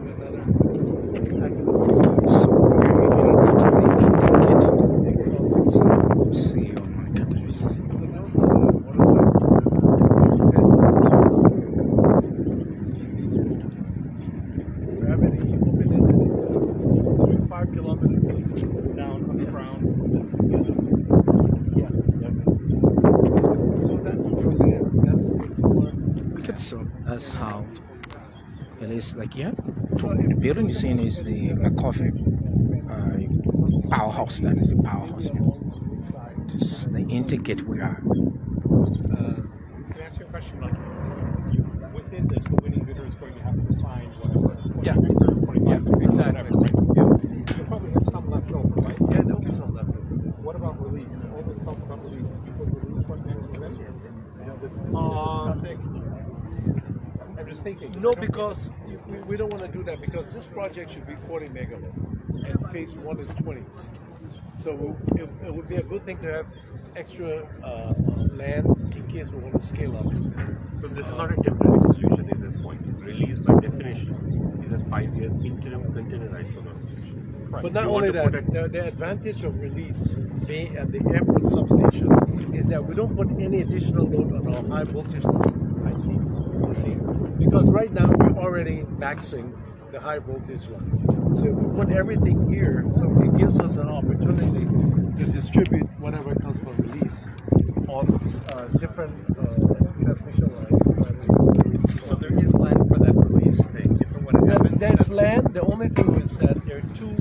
have another access to how it is like here. The building you're seeing is the Makovyi powerhouse. That is the powerhouse. This is the integrate we are. Can I ask you a question? Like, you, within this, the winning bidder is going to have to sign whatever. Yeah. 25, yeah, exactly. Whatever, right? Yeah. You'll probably have some left over, right? Yeah, there'll be some left over. What about release? All this talk about release. People release one thing and then this stuff next year. I'm just thinking. No, because we don't want to do that, because this project should be 40 megawatt and phase one is 20. So it would be a good thing to have extra land in case we want to scale up. So this is not a temporary solution at this point. Release by definition is a 5 years interim containerized solar solution. Right. But not only that, the advantage of release being at the airport substation is that we don't put any additional load on our high voltage system. See, because right now we're already maxing the high voltage line. So if we put everything here, so it gives us an opportunity to distribute whatever comes from release on different transmission lines. So there is land for that release thing. There's land. The only thing is that there are two.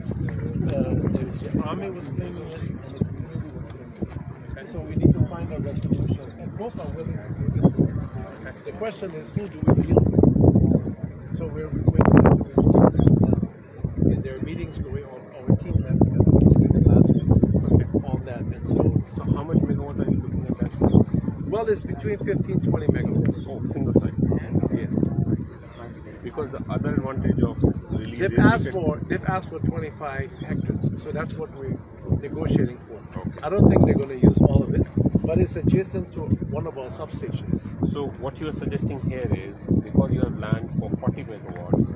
The army was claiming it and the community was claiming it. Okay. So we need to find a resolution, and both are willing to do it. The question is, who do we deal with? So we're waiting. And there are meetings going on. Our team met last week on that. And so how much megawatt are you looking at that? Well, it's between 15 to 20 megawatts. Oh, single site. Yeah. Because the other advantage of release. They've asked for 25 hectares. So that's what we're negotiating for. Okay. I don't think they're going to use all of it, but it's adjacent to one of our substations. So what you're suggesting here is, because you have land for 40 megawatts,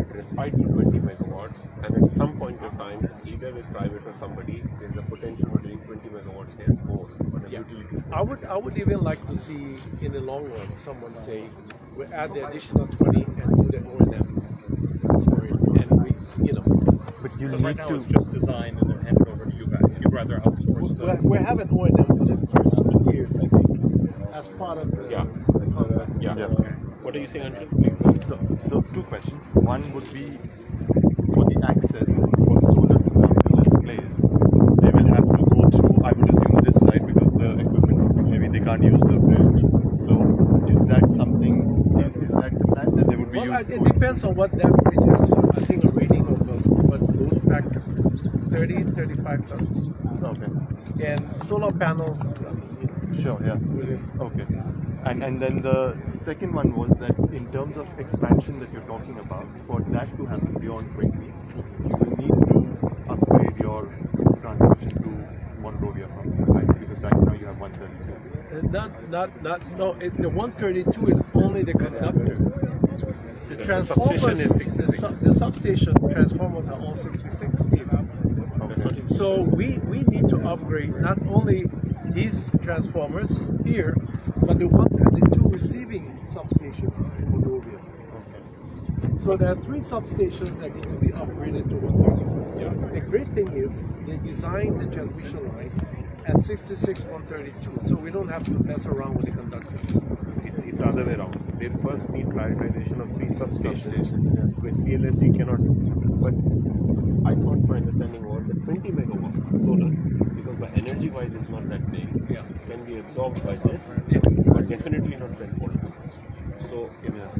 it respite to 20 megawatts, and at some point in time, either with private or somebody, there's a potential for doing 20 megawatts here more on a utility scale. I would even like to see, in the long run, someone say, we add the additional 20 and do the O&M. And we, you know. But you need right now to... it's just design and then hand it over to you guys. You'd rather outsource that. We have an O&M for the first 2 years, I think. As part of the... Yeah. What are you saying, Anshul? So two questions. One would be for the access for solar to come to this place. They will have to go through, I would assume, this side, because the equipment would be heavy. They can't use the bridge. So is that something, is that the plan that they would be using? It depends on what that bridge is. I think a rating of what load factor, 30, 35 tons. Okay. And solar panels. Sure, yeah. Okay. And then the second one was that in terms of expansion that you're talking about, for that to happen beyond 20, you will need to upgrade your transmission to Monrovia from right? Because right now you have 132. No, the 132 is only the conductor. The transformers is 66. The substation transformers are all 66 kV. Okay. So we need to upgrade not only these transformers here, but the ones at the two receiving substations in Monrovia. Okay. So there are three substations that need to be upgraded to 132. Yeah. The great thing is they designed the transmission line at 66 132, so we don't have to mess around with the conductors. It's the other way around. They first need prioritization of three substations, which CLSG cannot do. But I thought my understanding was that 20 megawatt solar, because by energy wise it's not that big, can be absorbed by this, but definitely not self-holding. So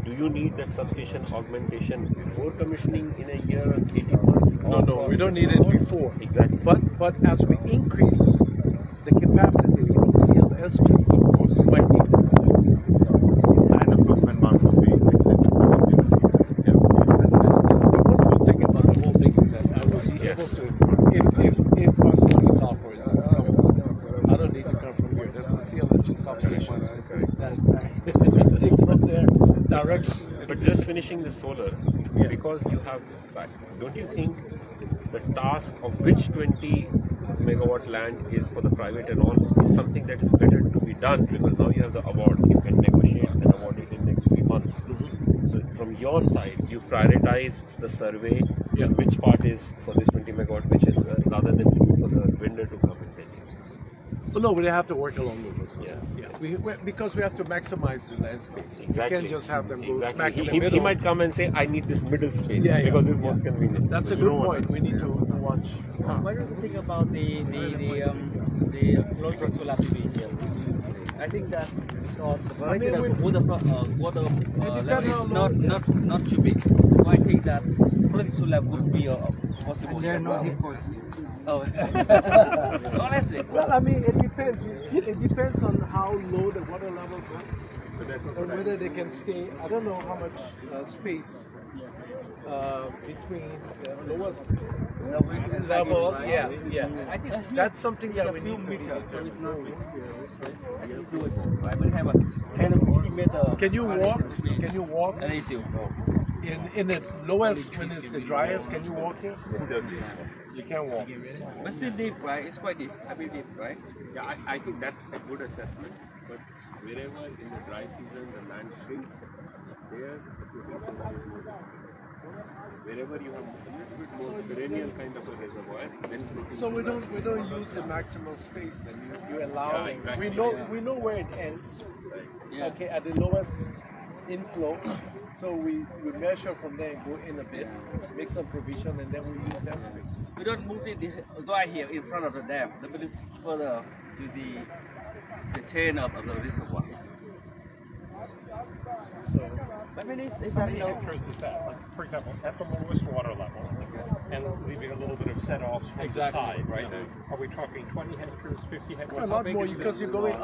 do you need that substation augmentation before commissioning in a year or 18 months? No, we don't need it before. Exactly. But as we increase the capacity of CLSG, of course, we might need it. And of course, when Mount Coffee is in. The good thing about the whole thing is that I will be able to, if Barcelona is out, for instance, I don't need to come from here. There's a CLSG substation. But just finish pushing the solar because you have that. Don't you think the task of which 20 megawatt land is for the private and all is something that is better to be done, because now you have the award, you can negotiate and award it in the next few months. Mm-hmm. So from your side, you prioritize the survey, and which part is for this 20 megawatt, which is rather than for the vendor to come and tell you. Well, no, we have to work along with us. Yeah. Yeah. Because we have to maximize the land space. Exactly. You can't just have them go smack in the middle. He might come and say, I need this middle space because it's most convenient. That's a good point. We need to watch. What do you think about the floating solar PV here? I think that not too big. So I think that floating solar would be possible. They're not impossible. Oh, honestly. Well, I mean, it depends. It depends on how low the water level goes and whether they can stay. I don't know how much space between the lowest. No, I think that's something that we need to do. So it's not big. I can do it. I will have a 10 or 50 meter. Can you walk? Can you walk? An issue. In the lowest, when it's the driest, can you walk here? You can walk. But still deep, right? It's quite deep. I mean, deep, right? Yeah, I think that's a good assessment. But wherever in the dry season the land shrinks, there wherever you have a little bit more perennial kind of a reservoir, then so we don't use the maximum space that you allow. Yeah, exactly. We know where it ends. Right. Yeah. Okay, at the lowest inflow. So we measure from there and go in a bit, make some provision, and then we use that space. We don't move it right here in front of the dam. The building further to the chain of the reservoir. So I mean, it's not even process that. Like, for example, at the lowest water level, and leaving a little bit of set offs from the side, right? No. Are we talking 20 hectares, 50 hectares? A lot more, because you're going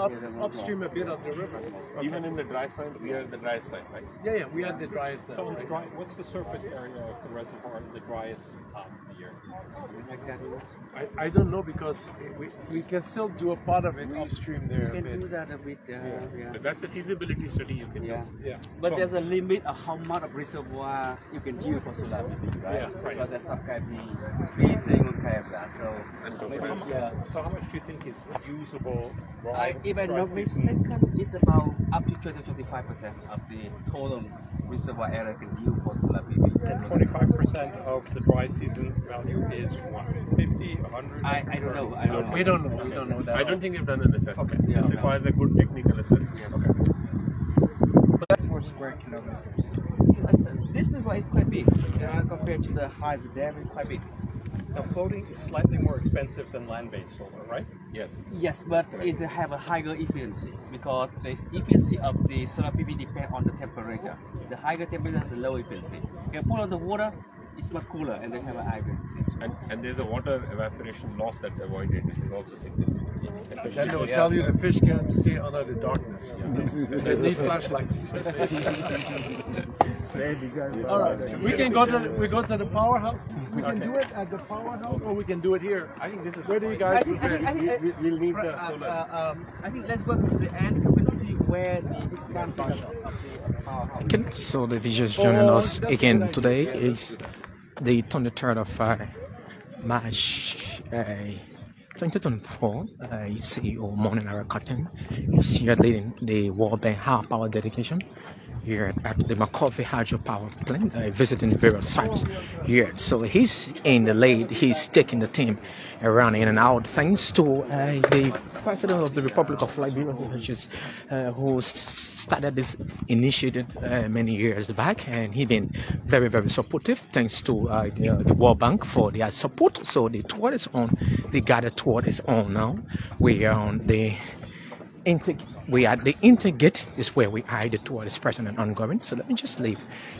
upstream a bit of the river. Okay. Even in the dry side, we are the driest side, right? Yeah, yeah, we are the driest. So in the dry, what's the surface area of the reservoir, the driest top of the year? I don't know, because we can still do a part of it upstream there. We can do that a bit. Yeah. But that's a feasibility study you can do. Yeah. But there's a limit of how much of reservoir you can use for solar PV, right? Yeah, right. But that's not kind of the single kind of that. So, how much do you think is usable? If I'm not mistaken, it's about up to 20-25% of the total reservoir area can use for solar PV. 25% of the dry season value is 150, 100. I don't know. We don't know that. I don't think we've done an assessment. Okay. Yeah, this requires a good technical assessment. Yes. Okay. 4 square kilometers. This is why it's quite big. Compared to the height of the dam, it's quite big. Now, floating is slightly more expensive than land-based solar, right? Yes. Yes, but it have a higher efficiency, because the efficiency of the solar PV depends on the temperature. The higher temperature, the lower efficiency. You put on the water, it's much cooler, and they have a high efficiency. And there's a water evaporation loss that's avoided, which is also significant. Especially they'll tell you the fish can't stay under the darkness. Yeah. They need flashlights. All right, we go to the powerhouse. We can do it at the powerhouse, or we can do it here. I think this is. Where do you guys? We'll leave the solar. I think let's go to the end so we can see where the expansion of the powerhouse. So the visuals joining us again today is the 23rd of March. 2024, CEO Monica Cotton is here leading the World Bank Hard Power dedication here at the Makovyi Hydro Power Plant, visiting various sites here. So he's in the lead, he's taking the team around in and out, thanks to the President of the Republic of Liberia, which is, who started this initiative many years back, and he's been very, very supportive, thanks to the World Bank for their support. So the tour is on, the gather tour is on now. We are on the intake. We are the intake gate is where we are. The tour is present and ongoing. So let me just leave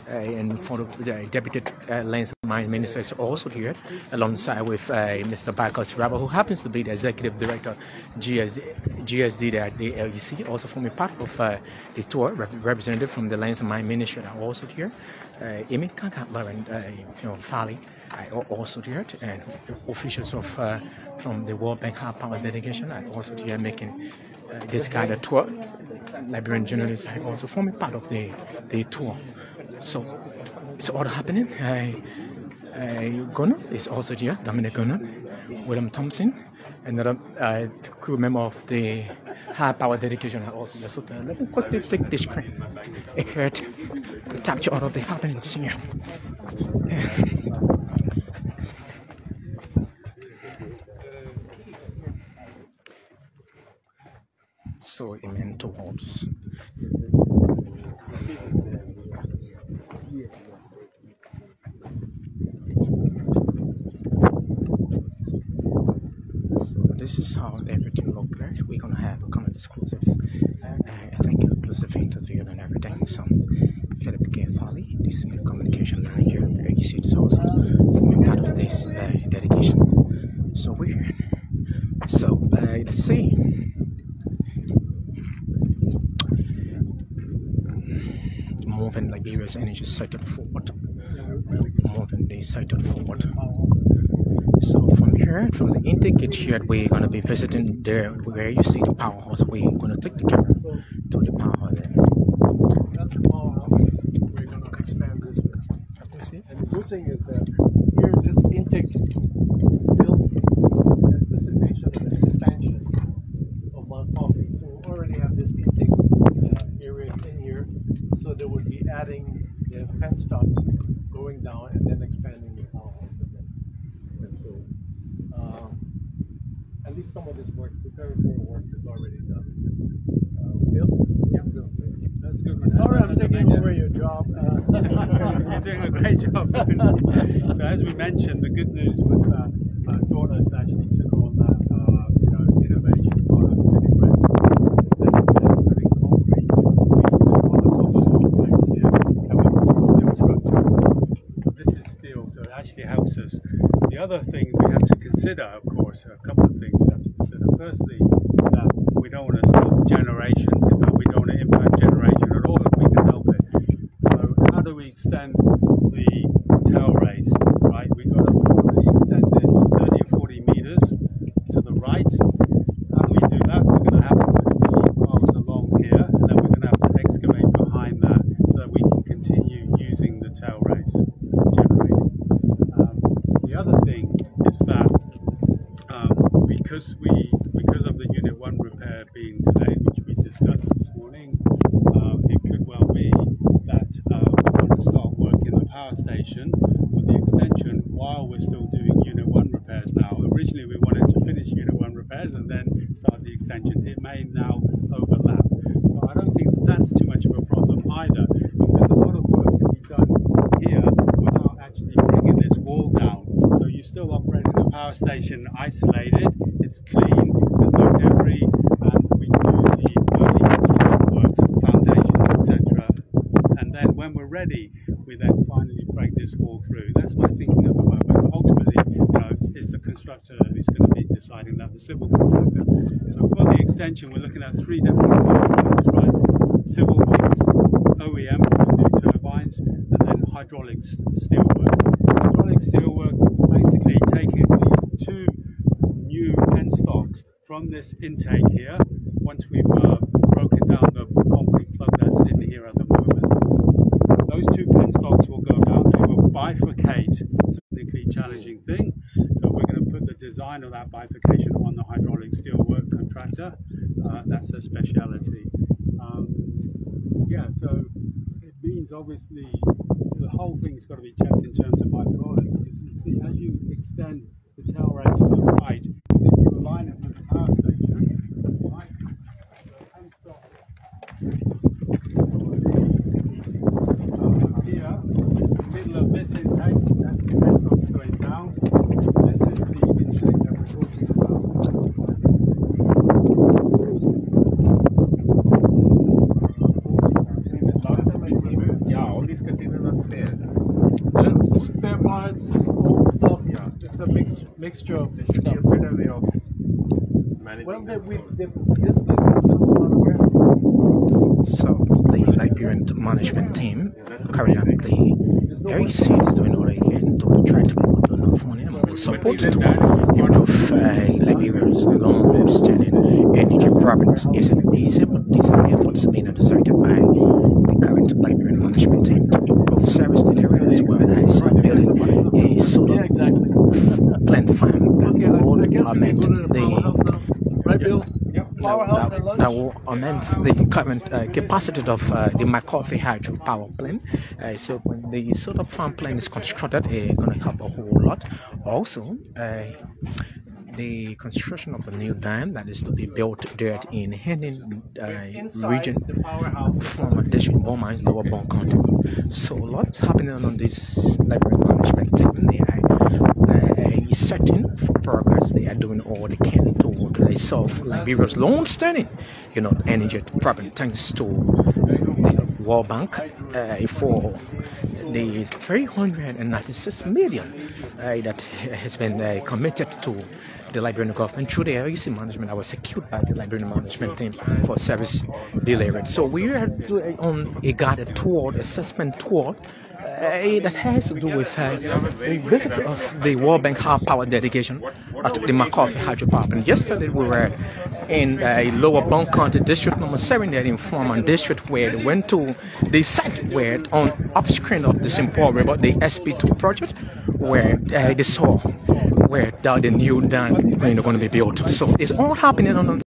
and for the Deputy Lands Mine Minister is also here, alongside with Mr. Bacos Rabba, who happens to be the Executive Director GSD there at the LEC, also forming part of the tour. Representative from the Lands Mine Ministry are also here. Emeka Kakabaran, Fali, also here, and officials of from the World Bank Hard Power delegation are also here making. This guided tour, Liberian journalists are also forming part of the tour. So it's all happening. Gonah is also here, Dominic Gonah, William Thompson, another crew member of the high power dedication are also here. So let me quickly take this screen to capture all of the happenings here. So immense towards. So this is how everything looked like. We're gonna have a kind of exclusive, I think, exclusive interview and everything. So Philip K. Fali, this is the communication manager. You see, this also forming part of this dedication. So we're here. So let's see. Moving Liberia's energy sector forward, moving the sector forward. So from here, from the intake here, we're going to be visiting there where you see the powerhouse. We're going to take the camera to the powerhouse there. That's the powerhouse. We're going to expand this because you see, and the good thing is that here this intake built in anticipation of the expansion of Mt. Coffee. So we already have this intake area in here. So they would be adding the fence top, going down, and then expanding the powerhouse. And so, at least some of this work, preparatory work, is already done. Bill? Yeah, Bill. That's good. Sorry, I'm taking over your job. You're doing a great job. So, as we mentioned, the good news was that Gonah's actually took on that innovation part of the helps us. The other thing we have to consider, of course, a couple of things we have to consider. Firstly, that we don't want to stop generation, we don't want to impact generation at all if we can help it. So how do we extend the tail race, right? We've got to extend it 30 or 40 meters to the right. How do we do that? We're going to have to put key piles along here, and then we're going to have to excavate behind that so that we can continue using the tail race. Because of the Unit 1 repair being delayed, which we discussed this morning, it could well be that we want to start work in the power station with the extension while we're still doing Unit 1 repairs now. Originally we wanted to finish Unit 1 repairs and then start the extension. It may now overlap, but I don't think that's too much of a problem either, because a lot of work can be done here without actually bringing this wall down. So you're still operating the power station isolated. It's clean, there's no debris, and we do the early construction works, foundations, etc. And then when we're ready, we then finally break this wall through. That's my thinking at the moment. But ultimately, it's the constructor who's going to be deciding that, the civil contractor. So for the extension, we're looking at three different contracts, right? Civil works, OEM, new turbines, and then hydraulics steel work. Hydraulic steel work, basically taking these two stocks from this intake here, once we've broken down the concrete plug that's in here at the moment. Those two pin stocks will go down, they will bifurcate, technically challenging thing. So we're going to put the design of that bifurcation on the hydraulic steelwork contractor. That's their speciality. Yeah, so it means obviously the whole thing's got to be checked in terms of hydraulics, because you see, as you extend the tail race to the right, line up with the power station, right? And stop here, in the middle of this intake, that's the penstocks going down. This is the intake that we're talking about. Yeah, all these containers are spares. And spare parts, old stuff, yeah. It's a mixture of this stuff. So the Liberian management team carried out the very serious doing all again to try to put on the phone and support to improve Liberia's long-standing energy problems. Isn't easy, but these efforts are being exerted by the current Liberian management team to improve of service to the area as well. It's building a solar plant farm that will augment the current capacity of the Makovyi Hydro Power Plant. So when the solar farm plant is constructed, it's going to help a whole lot. Also, the construction of a new dam that is to be built there in Henning region from District Bowman's Lower Bong County. So lots happening on this level management team. They are searching for progress. They are doing all they can to solve Liberia's long-standing, energy problem. Thanks to the World Bank for the $396 million that has been committed to the Liberian government through the LEC management that was secured by the Liberian management team for service delivered. So we are on a guided tour, assessment tour that has to do with the visit of the World Bank Hard Power delegation at the Makovyi Hydro Power Plant. Yesterday we were in Lower Bong County District Number 7 there in Forman District, where they went to the site where on upstream of the St. Paul river, the SP2 project, where they saw where the new dam is going to be built. So it's all happening on